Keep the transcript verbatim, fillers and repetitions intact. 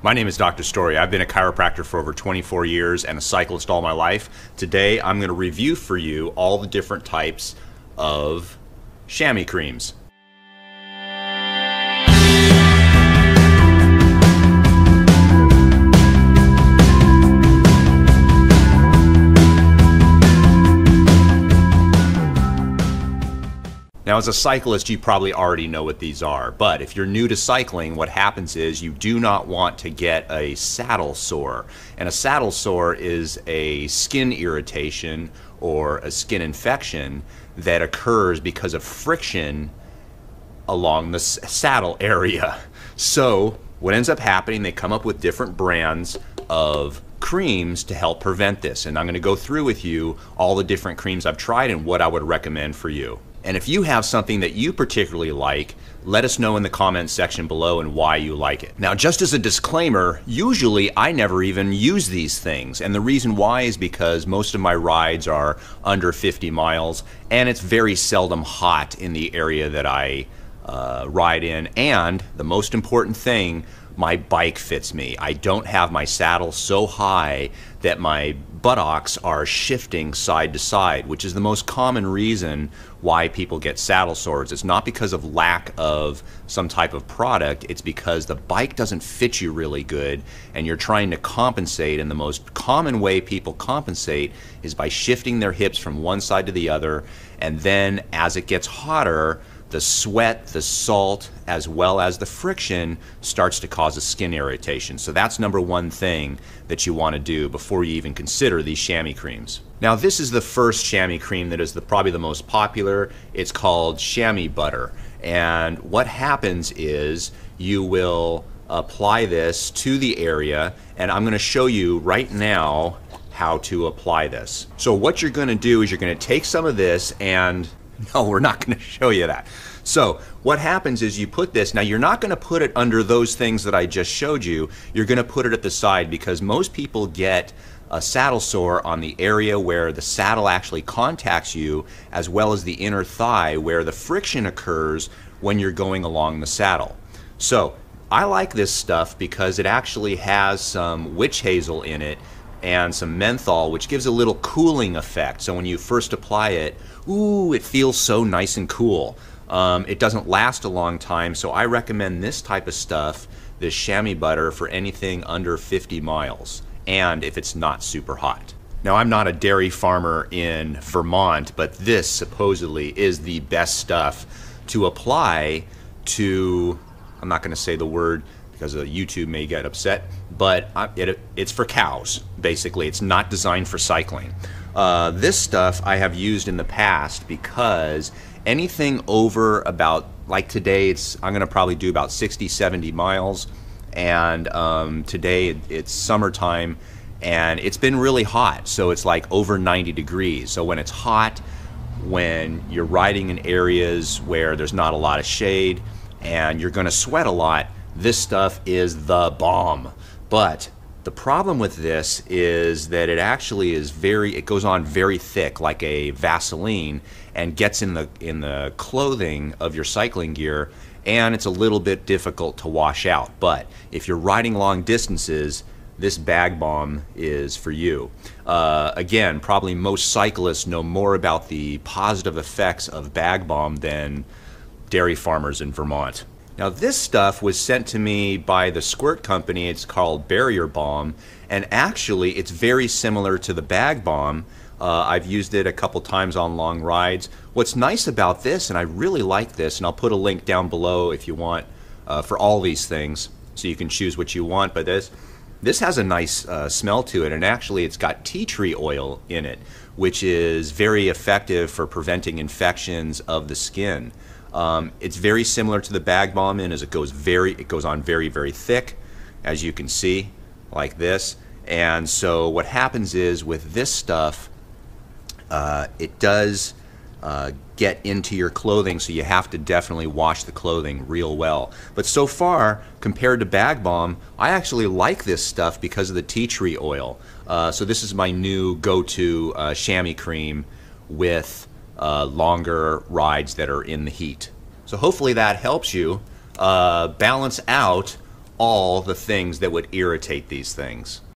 My name is Doctor Story. I've been a chiropractor for over twenty-four years and a cyclist all my life. Today I'm going to review for you all the different types of chamois creams. Now, as a cyclist, you probably already know what these are, but if you're new to cycling, what happens is you do not want to get a saddle sore. And a saddle sore is a skin irritation or a skin infection that occurs because of friction along the saddle area. So what ends up happening, they come up with different brands of creams to help prevent this. And I'm going to go through with you all the different creams I've tried and what I would recommend for you. And if you have something that you particularly like, let us know in the comments section below and why you like it. Now, just as a disclaimer, usually I never even use these things. And the reason why is because most of my rides are under fifty miles, and it's very seldom hot in the area that I uh, ride in. And the most important thing, my bike fits me. I don't have my saddle so high that my buttocks are shifting side to side, which is the most common reason why people get saddle sores. It's not because of lack of some type of product, it's because the bike doesn't fit you really good and you're trying to compensate, and the most common way people compensate is by shifting their hips from one side to the other, and then as it gets hotter, the sweat, the salt, as well as the friction starts to cause a skin irritation. So that's number one thing that you want to do before you even consider these chamois creams. Now, this is the first chamois cream that is the, probably the most popular. It's called Chamois Butt'r. And what happens is you will apply this to the area, and I'm going to show you right now how to apply this. So what you're going to do is you're going to take some of this and no, we're not going to show you that. So what happens is you put this, now you're not going to put it under those things that I just showed you, you're going to put it at the side, because most people get a saddle sore on the area where the saddle actually contacts you, as well as the inner thigh where the friction occurs when you're going along the saddle. So I like this stuff because it actually has some witch hazel in it and some menthol, which gives a little cooling effect. So when you first apply it, ooh, it feels so nice and cool. Um, it doesn't last a long time, so I recommend this type of stuff, this Chamois Butt'r, for anything under fifty miles, and if it's not super hot. Now, I'm not a dairy farmer in Vermont, but this supposedly is the best stuff to apply to, I'm not gonna say the word, because YouTube may get upset, but it, it's for cows, basically. It's not designed for cycling. Uh, this stuff I have used in the past because anything over about, like today, it's I'm gonna probably do about sixty, seventy miles, and um, today it's summertime, and it's been really hot, so it's like over ninety degrees. So when it's hot, when you're riding in areas where there's not a lot of shade, and you're gonna sweat a lot, this stuff is the bomb. But the problem with this is that it actually is very, it goes on very thick like a Vaseline and gets in the in the clothing of your cycling gear, and it's a little bit difficult to wash out. But if you're riding long distances, this Bag Balm is for you. Uh, again, probably most cyclists know more about the positive effects of Bag Balm than dairy farmers in Vermont. Now, this stuff was sent to me by the Squirt Company. It's called Barrier Balm, and actually it's very similar to the Bag Balm. Uh, I've used it a couple times on long rides. What's nice about this, and I really like this, and I'll put a link down below if you want uh, for all these things, so you can choose what you want, but this, this has a nice uh, smell to it, and actually it's got tea tree oil in it, which is very effective for preventing infections of the skin. Um, it's very similar to the Bag Balm in as it goes very, it goes on very, very thick, as you can see, like this. And so what happens is with this stuff, uh, it does uh, get into your clothing, so you have to definitely wash the clothing real well. But so far, compared to Bag Balm, I actually like this stuff because of the tea tree oil. Uh, so this is my new go-to uh, chamois cream with Uh, longer rides that are in the heat. So hopefully that helps you uh, balance out all the things that would irritate these things.